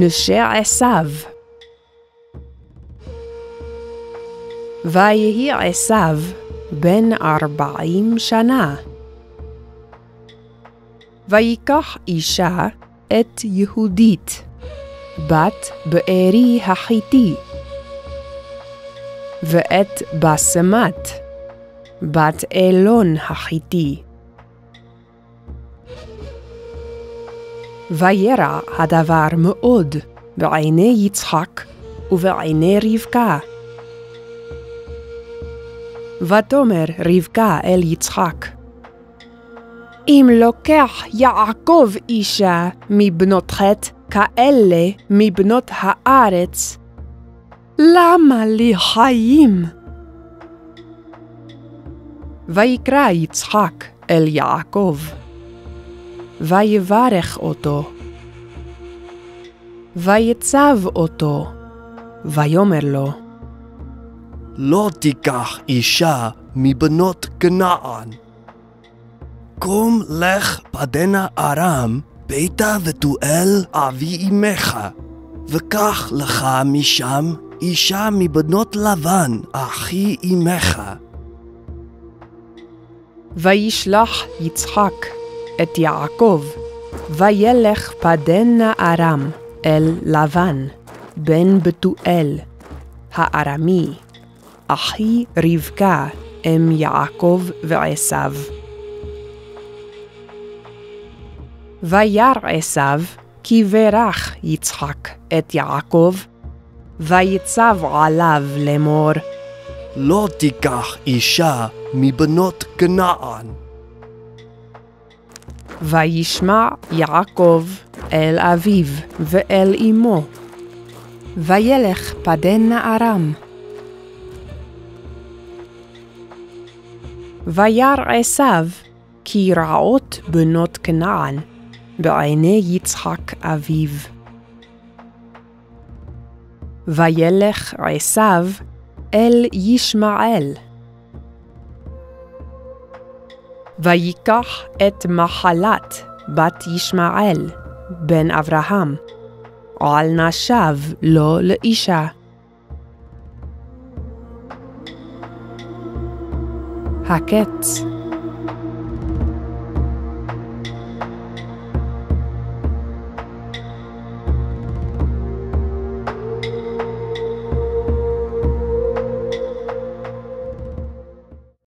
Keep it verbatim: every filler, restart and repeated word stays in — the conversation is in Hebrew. נושר עשיו. ויהי עשיו בן ארבעים שנה. ויקח אישה את יהודית, בת בארי החיתי, ואת בסמת, בת אלון החיתי. וירע הדבר מאוד בעיני יצחק ובעיני רבקה. ותאמר רבקה אל יצחק, אם לוקח יעקב אישה מבנות חת כאלה מבנות הארץ, למה לי חיים? ויקרא יצחק אל יעקב, ויברך אותו, ויצב אותו, ויאמר לו, לא תיקח אישה מבנות כנען. קום לך פדנה ארם, ביתה ותואל אבי אמך, וקח לך משם אישה מבנות לבן, אחי אמך. וישלח יצחק את יעקב, וילך פדנה ארם אל לבן, בן בתואל, הארמי, אחי רבקה אם יעקב ועשיו. וירא עשיו כי ברך יצחק את יעקב, וייצב עליו לאמור, לא תיקח אישה מבנות כנען. וישמע יעקב אל אביו ואל אמו, וילך פדנה ארם. וירא עשיו כי רעות בנות כנען בעיני יצחק אביו. וילך עשיו אל ישמעאל. ויקח את מחלת בת ישמעאל, בן אברהם, על נשב לו לאישה. הקץ.